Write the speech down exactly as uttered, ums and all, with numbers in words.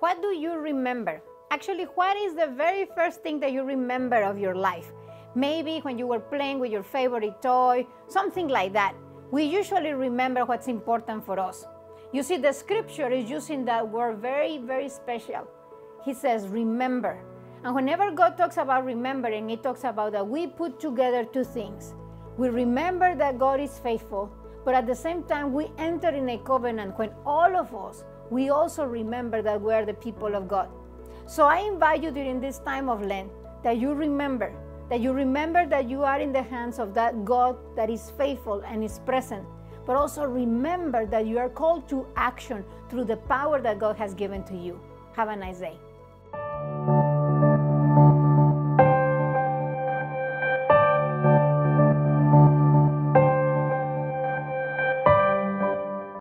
What do you remember? Actually, what is the very first thing that you remember of your life? Maybe when you were playing with your favorite toy, something like that. We usually remember what's important for us. You see, the scripture is using that word very, very special. He says, remember. And whenever God talks about remembering, he talks about that we put together two things. We remember that God is faithful, but at the same time, we enter in a covenant when all of us, we also remember that we are the people of God. So I invite you during this time of Lent that you remember, that you remember that you are in the hands of that God that is faithful and is present, but also remember that you are called to action through the power that God has given to you. Have a nice day.